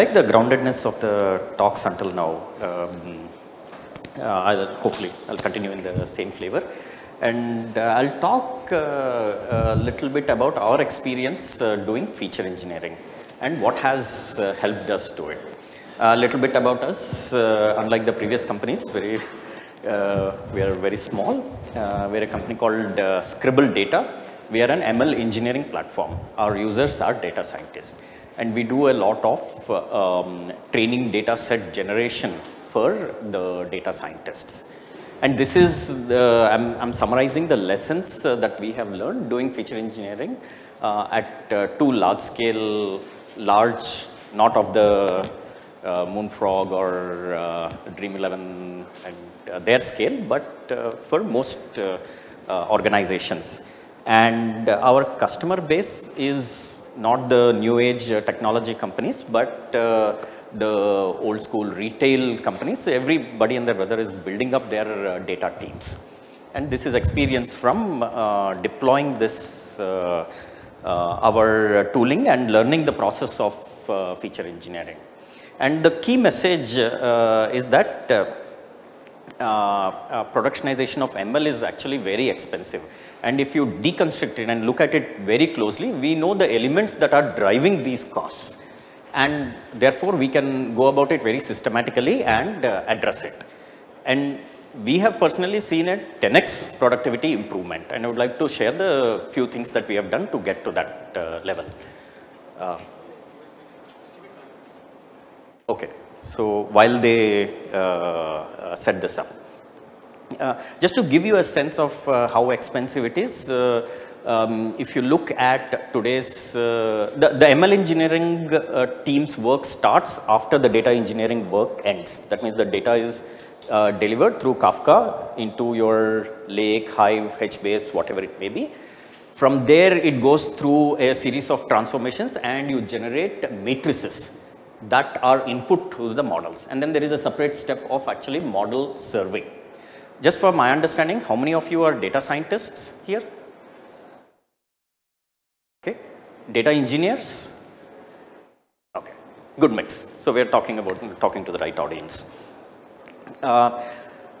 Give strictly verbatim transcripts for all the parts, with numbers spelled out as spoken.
Like the groundedness of the talks until now, um, uh, I'll, hopefully I'll continue in the same flavor. And uh, I'll talk uh, a little bit about our experience uh, doing feature engineering and what has uh, helped us do it. A uh, little bit about us, uh, unlike the previous companies, very, uh, we are very small. Uh, we are a company called uh, Scribble Data. We are an M L engineering platform. Our users are data scientists. And we do a lot of um, training data set generation for the data scientists. And this is, the, I'm, I'm summarizing the lessons uh, that we have learned doing feature engineering uh, at uh, two large scale, large, not of the uh, Moonfrog or uh, Dream eleven and uh, their scale, but uh, for most uh, uh, organizations. And uh, our customer base is not the new age uh, technology companies, but uh, the old school retail companies. Everybody and their brother is building up their uh, data teams. And this is experience from uh, deploying this, uh, uh, our tooling and learning the process of uh, feature engineering. And the key message uh, is that uh, uh, uh, productionization of M L is actually very expensive. And if you deconstruct it and look at it very closely, we know the elements that are driving these costs. And therefore, we can go about it very systematically and uh, address it. And we have personally seen a ten X productivity improvement. And I would like to share the few things that we have done to get to that uh, level. Uh, okay, so while they uh, uh, set this up. Uh, just to give you a sense of uh, how expensive it is, uh, um, if you look at today's, uh, the, the M L engineering uh, team's work starts after the data engineering work ends. That means the data is uh, delivered through Kafka into your Lake, Hive, HBase, whatever it may be. From there, it goes through a series of transformations and you generate matrices that are input to the models. And then there is a separate step of actually model serving. Just for my understanding, how many of you are data scientists here? Okay, data engineers? Okay, good mix. So we're talking about talking to the right audience. Uh,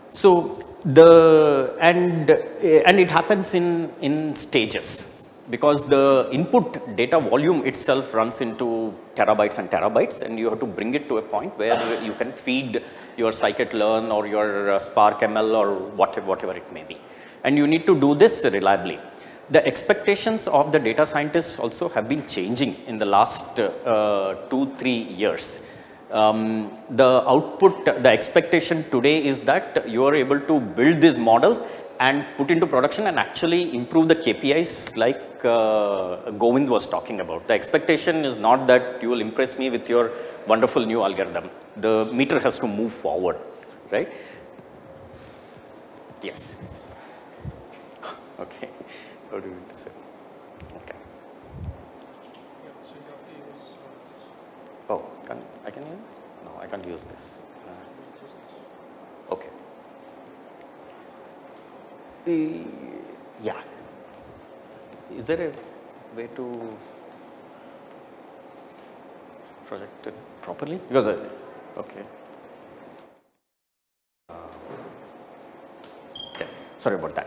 so the and and it happens in in stages because the input data volume itself runs into terabytes and terabytes, and you have to bring it to a point where you can feed your scikit-learn or your Spark M L or whatever, whatever it may be. And you need to do this reliably. The expectations of the data scientists also have been changing in the last uh, two, three years. Um, the output, the expectation today is that you are able to build these models and put into production and actually improve the K P Is like uh, Govind was talking about. The expectation is not that you will impress me with your wonderful new algorithm. The meter has to move forward, right? Yes. Okay. How do you say? Okay. Oh, can I can use? No, I can't use this. Uh, okay. Uh, yeah. Is there a way to project it properly? Because I. Okay. Okay. Sorry about that.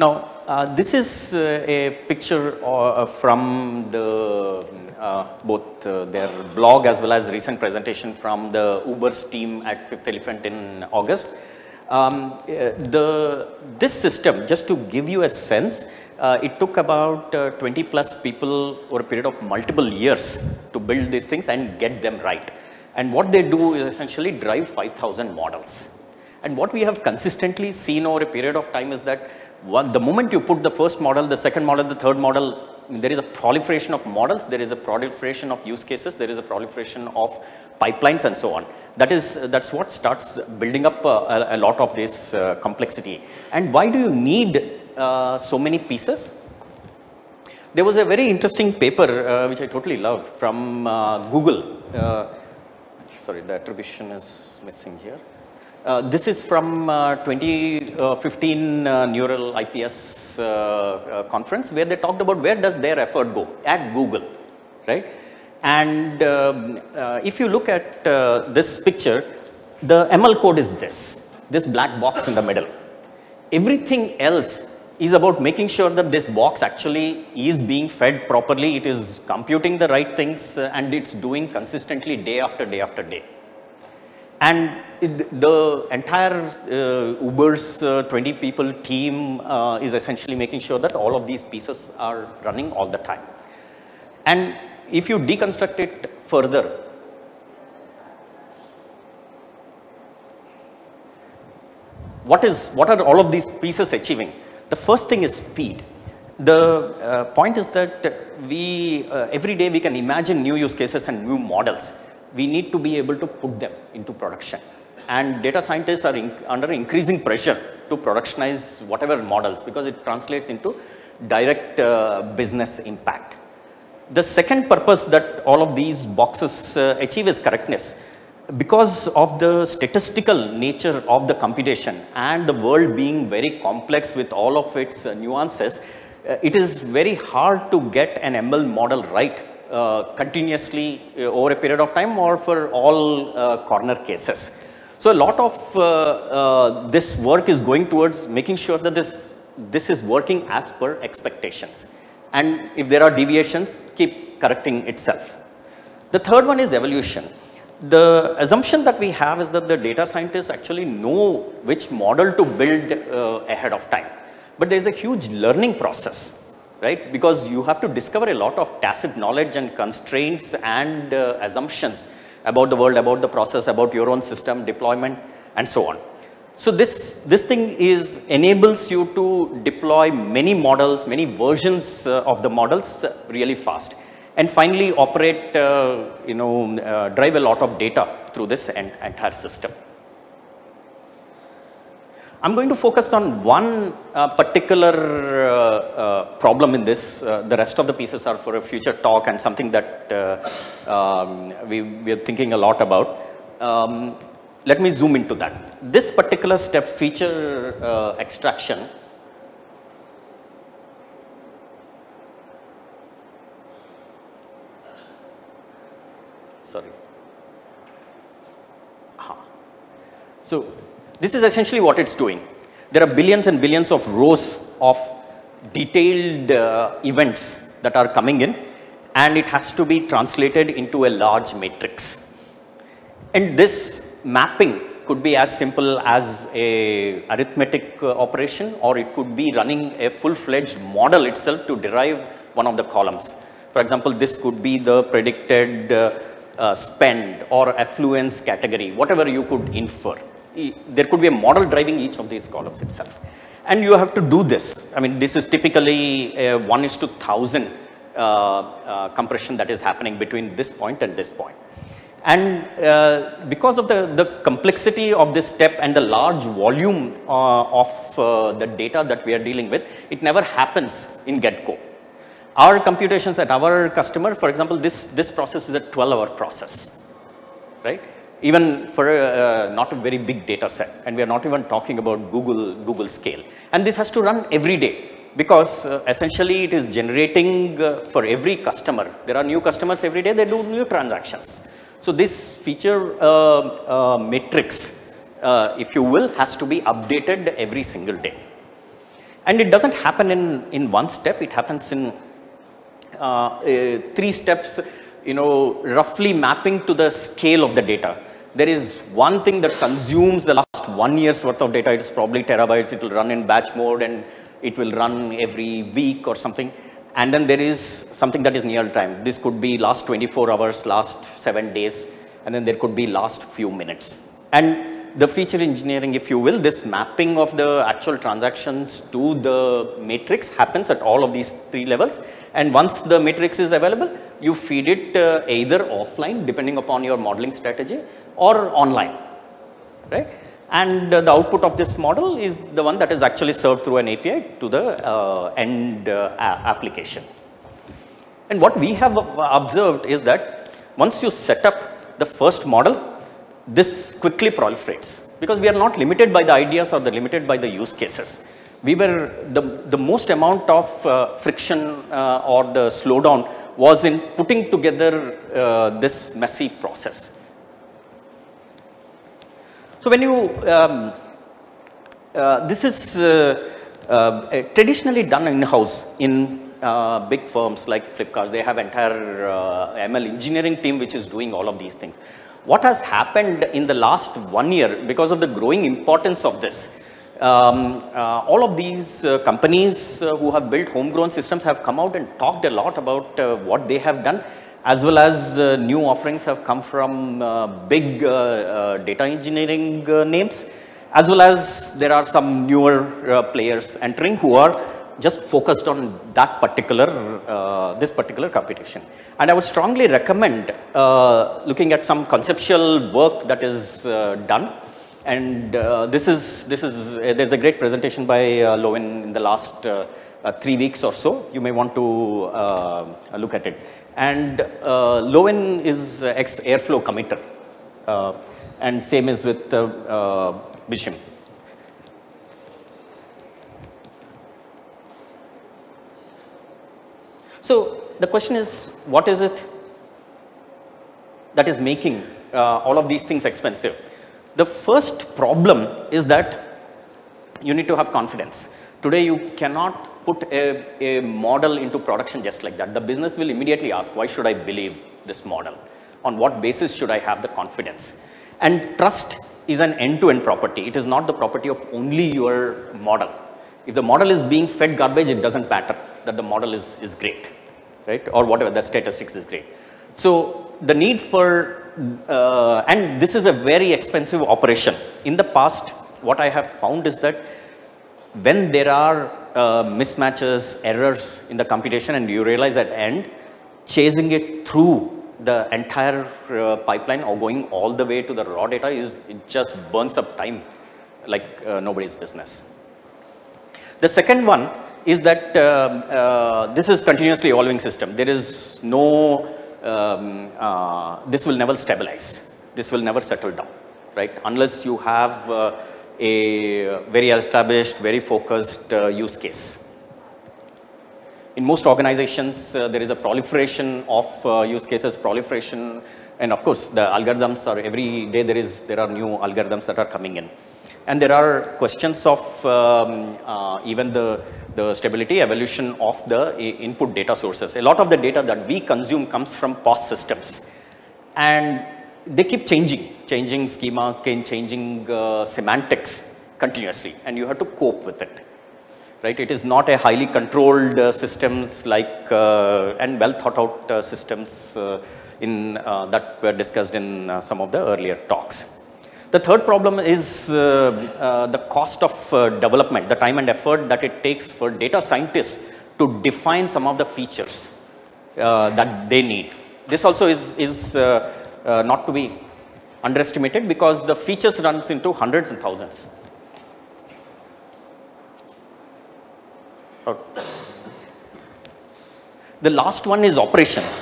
Now, uh, this is uh, a picture uh, from the uh, both uh, their blog as well as recent presentation from the Uber's team at Fifth Elephant in August. Um, uh, the this system, just to give you a sense. Uh, it took about uh, twenty plus people over a period of multiple years to build these things and get them right. And what they do is essentially drive five thousand models. And what we have consistently seen over a period of time is that one, the moment you put the first model, the second model, the third model, there is a proliferation of models, there is a proliferation of use cases, there is a proliferation of pipelines and so on. That is, that's what starts building up uh, a, a lot of this uh, complexity. And why do you need Uh, so many pieces? There was a very interesting paper uh, which I totally loved from uh, Google. Uh, sorry, the attribution is missing here. Uh, this is from uh, twenty fifteen uh, Neural I P S uh, uh, conference where they talked about where does their effort go at Google, right? And uh, uh, if you look at uh, this picture, the M L code is this, this black box in the middle. Everything else is about making sure that this box actually is being fed properly, it is computing the right things, uh, and it's doing consistently day after day after day. And it, the entire uh, Uber's uh, twenty people team uh, is essentially making sure that all of these pieces are running all the time. And if you deconstruct it further, what is, what are all of these pieces achieving? The first thing is speed. The uh, point is that we, uh, every day we can imagine new use cases and new models. We need to be able to put them into production. And data scientists are in, under increasing pressure to productionize whatever models because it translates into direct uh, business impact. The second purpose that all of these boxes uh, achieve is correctness. Because of the statistical nature of the computation and the world being very complex with all of its uh, nuances, uh, it is very hard to get an M L model right Uh, continuously uh, over a period of time or for all uh, corner cases. So a lot of uh, uh, this work is going towards making sure that this, this is working as per expectations. And if there are deviations, keep correcting itself. The third one is evolution. The assumption that we have is that the data scientists actually know which model to build uh, ahead of time. But there's a huge learning process. Right? Because you have to discover a lot of tacit knowledge and constraints and uh, assumptions about the world, about the process, about your own system, deployment, and so on. So this, this thing is, enables you to deploy many models, many versions uh, of the models uh, really fast. And finally, operate, uh, you know, uh, drive a lot of data through this entire system. I'm going to focus on one uh, particular uh, uh, problem in this. Uh, the rest of the pieces are for a future talk and something that uh, um, we, we are thinking a lot about. Um, let me zoom into that. This particular step, feature uh, extraction, sorry. Uh-huh. So, this is essentially what it's doing. There are billions and billions of rows of detailed uh, events that are coming in, and it has to be translated into a large matrix. And this mapping could be as simple as a arithmetic uh, operation, or it could be running a full-fledged model itself to derive one of the columns. For example, this could be the predicted uh, uh, spend or affluence category, whatever you could infer. There could be a model driving each of these columns itself. And you have to do this. I mean, this is typically a one is to one thousand uh, uh, compression that is happening between this point and this point. And uh, because of the, the complexity of this step and the large volume uh, of uh, the data that we are dealing with, it never happens in get-go. Our computations at our customer, for example, this, this process is a twelve hour process, right? Even for uh, not a very big data set, and we are not even talking about Google, Google scale. And this has to run every day because uh, essentially it is generating uh, for every customer. There are new customers every day, they do new transactions. So this feature uh, uh, matrix, uh, if you will, has to be updated every single day. And it doesn't happen in, in one step, it happens in uh, uh, three steps. You know, roughly mapping to the scale of the data. There is one thing that consumes the last one year's worth of data. It's probably terabytes. It will run in batch mode and it will run every week or something. And then there is something that is near time. This could be last twenty-four hours, last seven days, and then there could be last few minutes. And the feature engineering, if you will, this mapping of the actual transactions to the matrix happens at all of these three levels. And once the matrix is available, you feed it uh, either offline, depending upon your modeling strategy, or online, right? And uh, the output of this model is the one that is actually served through an A P I to the uh, end uh, application. And what we have observed is that once you set up the first model, this quickly proliferates because we are not limited by the ideas or the limited by the use cases. We were the, the most amount of uh, friction uh, or the slowdown was in putting together uh, this messy process. So when you, um, uh, this is uh, uh, traditionally done in-house in uh, big firms like Flipkart. They have entire uh, M L engineering team which is doing all of these things. What has happened in the last one year because of the growing importance of this? Um, uh, all of these uh, companies uh, who have built homegrown systems have come out and talked a lot about uh, what they have done, as well as uh, new offerings have come from uh, big uh, uh, data engineering uh, names, as well as there are some newer uh, players entering who are just focused on that particular, uh, this particular computation. And I would strongly recommend uh, looking at some conceptual work that is uh, done. And uh, this is, this is, uh, there's a great presentation by uh, Lowen in the last uh, uh, three weeks or so. You may want to uh, look at it. And uh, Lowen is uh, ex-Airflow committer. Uh, and same is with uh, uh, Bisham. So the question is, what is it that is making uh, all of these things expensive? The first problem is that you need to have confidence. Today you cannot put a, a model into production just like that. The business will immediately ask, why should I believe this model? On what basis should I have the confidence? And trust is an end-to-end property. It is not the property of only your model. If the model is being fed garbage, it doesn't matter that the model is, is great, right? Or whatever, the statistics is great. So the need for Uh, and this is a very expensive operation. In the past, what I have found is that when there are uh, mismatches, errors in the computation, and you realize at the end, chasing it through the entire uh, pipeline or going all the way to the raw data is, it just burns up time like uh, nobody's business. The second one is that uh, uh, this is continuously evolving system. There is no Um, uh, this will never stabilize, this will never settle down, right? Unless you have uh, a very established, very focused uh, use case. In most organizations, uh, there is a proliferation of uh, use cases, proliferation, and of course, the algorithms are every day there is, there are new algorithms that are coming in. And there are questions of um, uh, even the, the stability, evolution of the input data sources. A lot of the data that we consume comes from P O S systems. And they keep changing, changing schemas, changing uh, semantics continuously. And you have to cope with it, right? It is not a highly controlled uh, systems like, uh, and well thought out uh, systems uh, in, uh, that were discussed in uh, some of the earlier talks. The third problem is uh, uh, the cost of uh, development, the time and effort that it takes for data scientists to define some of the features uh, that they need. This also is, is uh, uh, not to be underestimated because the features runs into hundreds and thousands. Okay. The last one is operations.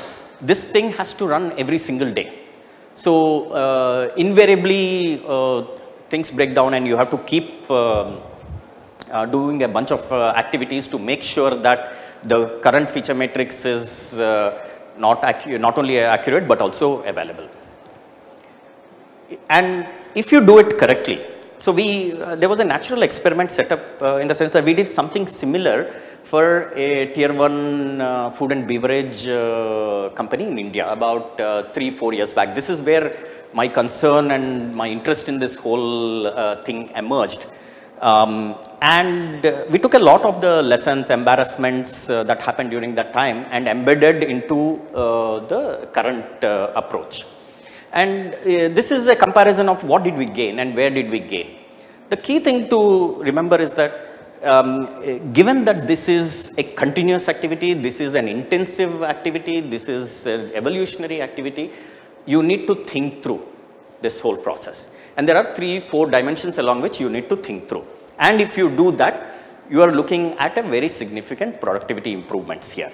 This thing has to run every single day. So uh, invariably uh, things break down and you have to keep uh, uh, doing a bunch of uh, activities to make sure that the current feature matrix is uh, not, not only accurate but also available. And if you do it correctly, so we, uh, there was a natural experiment set up uh, in the sense that we did something similar for a tier one uh, food and beverage uh, company in India about uh, three, four years back. This is where my concern and my interest in this whole uh, thing emerged. Um, and uh, we took a lot of the lessons, embarrassments uh, that happened during that time and embedded into uh, the current uh, approach. And uh, this is a comparison of what did we gain and where did we gain. The key thing to remember is that Um, given that this is a continuous activity, this is an intensive activity, this is an evolutionary activity, you need to think through this whole process. And there are three, four dimensions along which you need to think through. And if you do that, you are looking at a very significant productivity improvements here.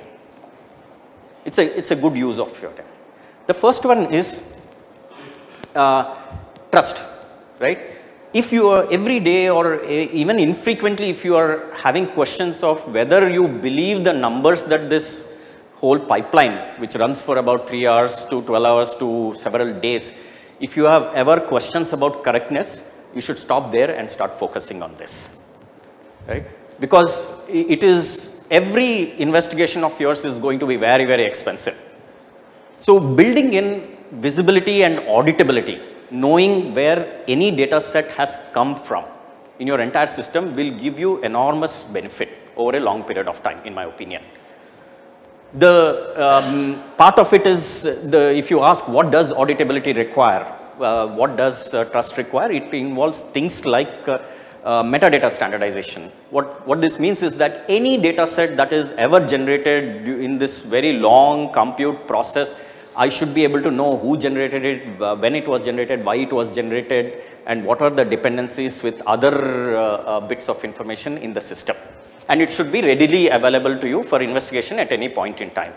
It's a, it's a good use of your time. The first one is uh, trust, right? If you are every day or even infrequently, if you are having questions of whether you believe the numbers that this whole pipeline which runs for about three hours to twelve hours to several days. If you have ever questions about correctness, you should stop there and start focusing on this, right? Because it is, every investigation of yours is going to be very, very expensive. So building in visibility and auditability, knowing where any data set has come from in your entire system will give you enormous benefit over a long period of time, in my opinion. The um, part of it is, the, if you ask what does auditability require, uh, what does uh, trust require, it involves things like uh, uh, metadata standardization. What, what this means is that any data set that is ever generated in this very long compute process, I should be able to know who generated it, when it was generated, why it was generated, and what are the dependencies with other uh, uh, bits of information in the system. And it should be readily available to you for investigation at any point in time.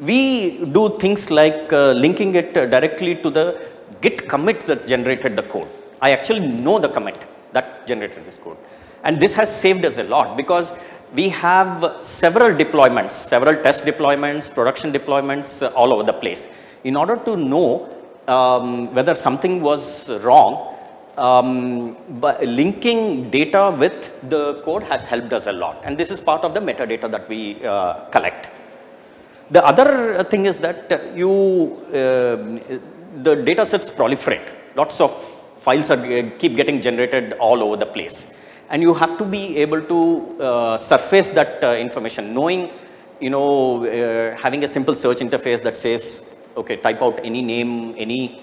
We do things like uh, linking it directly to the Git commit that generated the code. I actually know the commit that generated this code. And this has saved us a lot because we have several deployments, several test deployments, production deployments uh, all over the place. In order to know um, whether something was wrong, um, but linking data with the code has helped us a lot. And this is part of the metadata that we uh, collect. The other thing is that you, uh, the data sets proliferate. Lots of files are, uh, keep getting generated all over the place. And you have to be able to uh, surface that uh, information, knowing, you know, uh, having a simple search interface that says, okay, type out any name, any,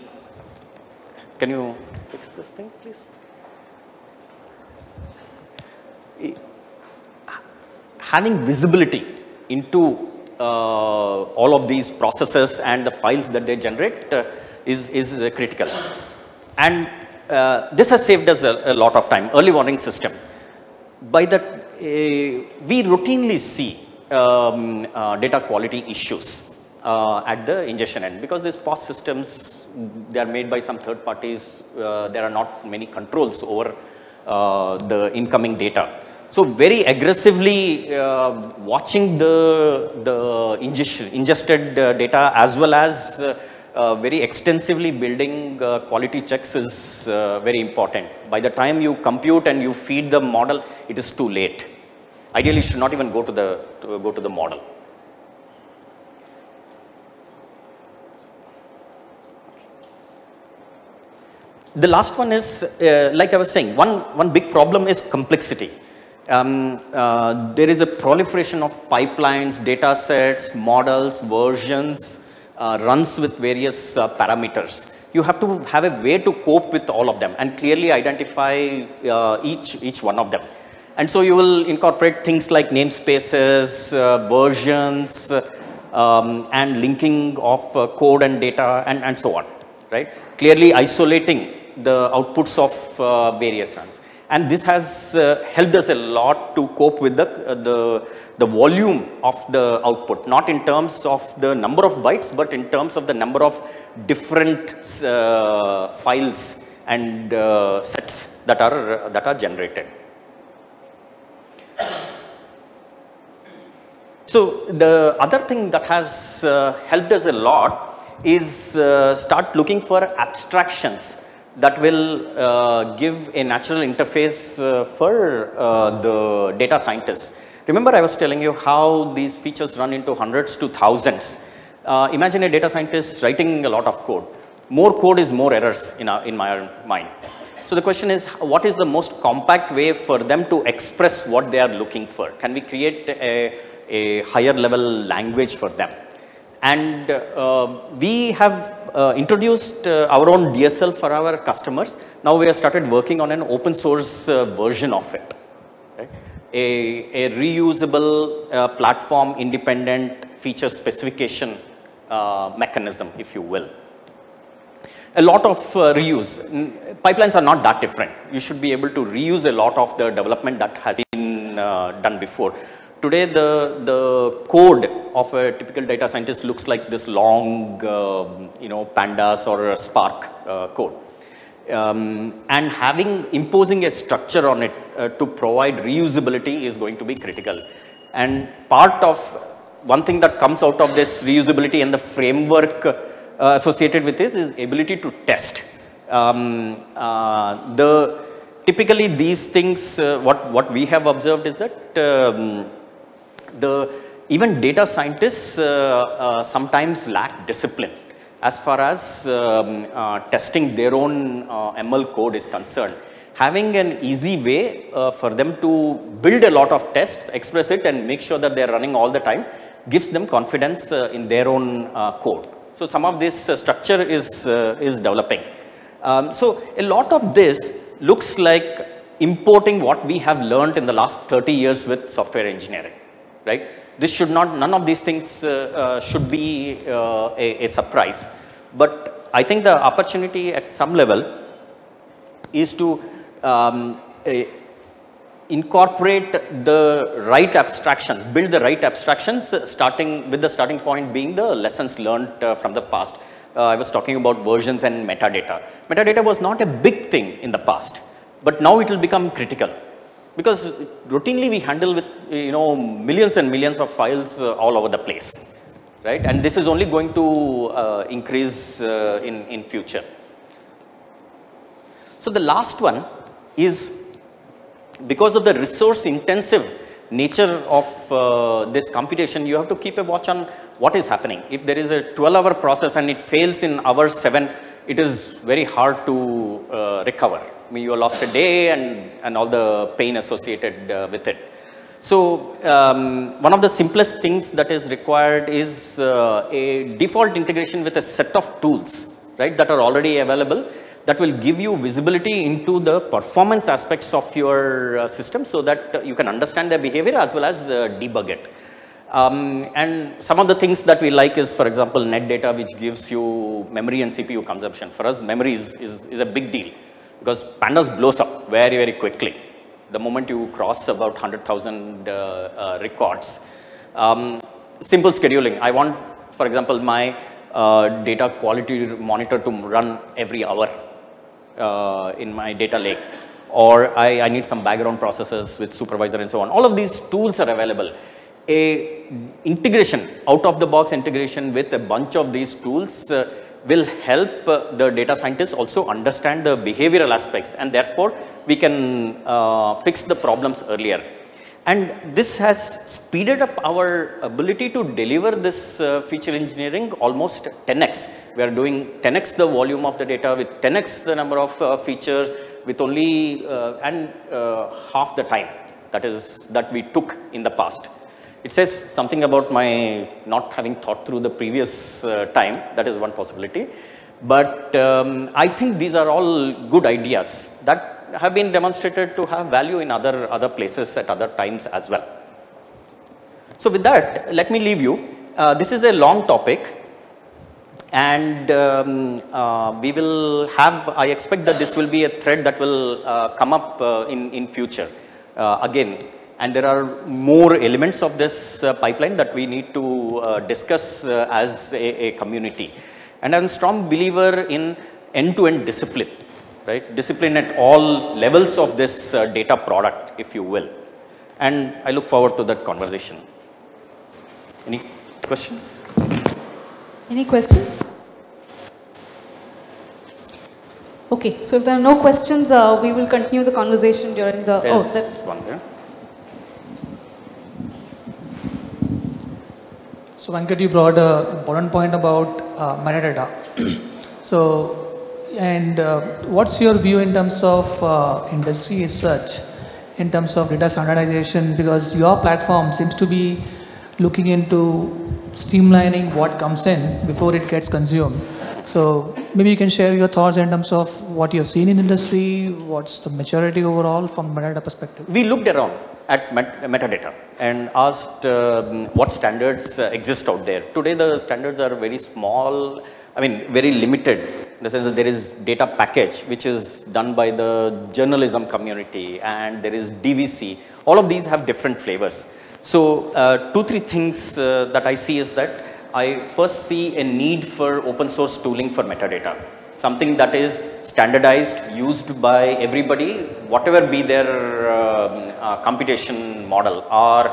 can you fix this thing, please? Having visibility into uh, all of these processes and the files that they generate uh, is, is uh, critical. And Uh, this has saved us a, a lot of time, early warning system. By that, uh, we routinely see um, uh, data quality issues uh, at the ingestion end because these P O S systems, they are made by some third parties, uh, there are not many controls over uh, the incoming data. So very aggressively uh, watching the, the ingestion, ingested uh, data as well as uh, Uh, very extensively building uh, quality checks is uh, very important. By the time you compute and you feed the model, it is too late. Ideally, you should not even go to the to go to the model. The last one is uh, like I was saying. One one big problem is complexity. Um, uh, there is a proliferation of pipelines, data sets, models, versions. Uh, runs with various uh, parameters. You have to have a way to cope with all of them and clearly identify uh, each, each one of them. And so you will incorporate things like namespaces, uh, versions, um, and linking of uh, code and data and, and so on, right? Clearly isolating the outputs of uh, various runs. And this has uh, helped us a lot to cope with the, uh, the, the volume of the output, not in terms of the number of bytes, but in terms of the number of different uh, files and uh, sets that are, that are generated. So the other thing that has uh, helped us a lot is uh, start looking for abstractions that will uh, give a natural interface uh, for uh, the data scientists. Remember I was telling you how these features run into hundreds to thousands. Uh, imagine a data scientist writing a lot of code. More code is more errors in, our, in my mind. So the question is, what is the most compact way for them to express what they are looking for? Can we create a, a higher level language for them? And uh, we have Uh, introduced uh, our own D S L for our customers. Now we have started working on an open source uh, version of it. Right? A, a reusable uh, platform independent feature specification uh, mechanism, if you will. A lot of uh, reuse. Pipelines are not that different. You should be able to reuse a lot of the development that has been uh, done before. Today, the, the code of a typical data scientist looks like this long, uh, you know, pandas or a Spark uh, code. Um, and having, imposing a structure on it uh, to provide reusability is going to be critical. And part of one thing that comes out of this reusability and the framework uh, associated with this is ability to test. Um, uh, the typically these things, uh, what, what we have observed is that um, the even data scientists uh, uh, sometimes lack discipline as far as um, uh, testing their own uh, M L code is concerned. Having an easy way uh, for them to build a lot of tests, express it and make sure that they are running all the time gives them confidence uh, in their own uh, code. So some of this uh, structure is, uh, is developing. Um, so a lot of this looks like importing what we have learned in the last thirty years with software engineering, right? This should not, none of these things uh, uh, should be uh, a, a surprise. But I think the opportunity at some level is to um, uh, incorporate the right abstractions, build the right abstractions uh, starting with the starting point being the lessons learned uh, from the past. Uh, I was talking about versions and metadata. Metadata was not a big thing in the past, but now it will become critical. Because routinely we handle with, you know, millions and millions of files uh, all over the place, right? And this is only going to uh, increase uh, in, in future. So the last one is because of the resource intensive nature of uh, this computation, you have to keep a watch on what is happening. If there is a twelve hour process and it fails in hour seven, it is very hard to uh, recover. I mean, you lost a day and, and all the pain associated uh, with it. So, um, one of the simplest things that is required is uh, a default integration with a set of tools, right, that are already available that will give you visibility into the performance aspects of your uh, system so that uh, you can understand their behavior as well as uh, debug it. Um, and some of the things that we like is, for example, netdata, which gives you memory and C P U consumption. For us, memory is, is, is a big deal. Because pandas blows up very, very quickly the moment you cross about one hundred thousand uh, uh, records. Um, simple scheduling. I want, for example, my uh, data quality monitor to run every hour uh, in my data lake. Or I, I need some background processes with supervisor and so on. All of these tools are available. A integration, out-of-the-box integration with a bunch of these tools uh, will help uh, the data scientists also understand the behavioral aspects, and therefore we can uh, fix the problems earlier. And this has speeded up our ability to deliver this uh, feature engineering almost ten X. We are doing ten X the volume of the data with ten X the number of uh, features with only uh, and uh, half the time that is that we took in the past. It says something about my not having thought through the previous uh, time. That is one possibility. But um, I think these are all good ideas that have been demonstrated to have value in other, other places at other times as well. So with that, let me leave you. Uh, this is a long topic. And um, uh, we will have, I expect that this will be a thread that will uh, come up uh, in, in future uh, again. And there are more elements of this uh, pipeline that we need to uh, discuss uh, as a, a community. And I'm a strong believer in end-to-end discipline, right? Discipline at all levels of this uh, data product, if you will. And I look forward to that conversation. Any questions? Any questions? Okay, so if there are no questions, uh, we will continue the conversation during the... There's oh, that... one there. So Venkat, you brought an important point about uh, metadata. So, and uh, what's your view in terms of uh, industry as such, in terms of data standardization? Because your platform seems to be looking into streamlining what comes in before it gets consumed. So maybe you can share your thoughts in terms of what you've seen in industry, what's the maturity overall from metadata perspective? We looked around at met metadata and asked um, what standards uh, exist out there. Today the standards are very small, I mean very limited in the sense that there is data package which is done by the journalism community and there is D V C. All of these have different flavors. So uh, two, three things uh, that I see is that I first see a need for open source tooling for metadata. Something that is standardized, used by everybody, whatever be their uh, uh, computation model or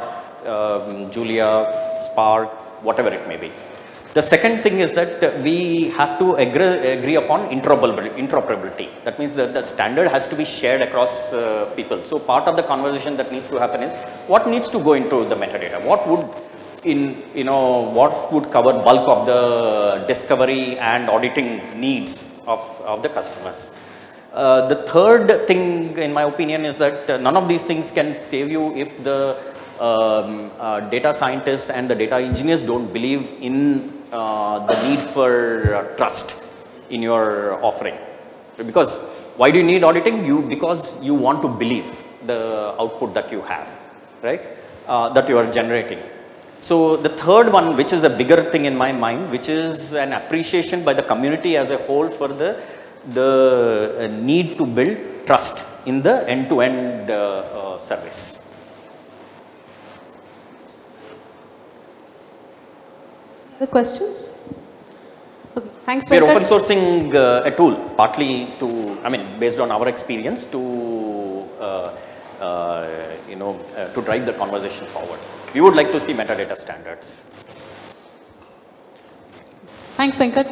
um, Julia, Spark, whatever it may be. The second thing is that we have to agree, agree upon interoperability. That means that the standard has to be shared across uh, people. So part of the conversation that needs to happen is what needs to go into the metadata? What would in, you know, what would cover bulk of the discovery and auditing needs of, of the customers? Uh, the third thing, in my opinion, is that uh, none of these things can save you if the um, uh, data scientists and the data engineers don't believe in uh, the need for uh, trust in your offering. Because why do you need auditing? You because you want to believe the output that you have, right? Uh, that you are generating. So the third one, which is a bigger thing in my mind, which is an appreciation by the community as a whole for the the need to build trust in the end-to-end uh, uh, service. The questions? Okay. Thanks. We are open sourcing uh, a tool partly to, I mean, based on our experience to, uh, uh, you know, uh, to drive the conversation forward. We would like to see metadata standards. Thanks, Venkat.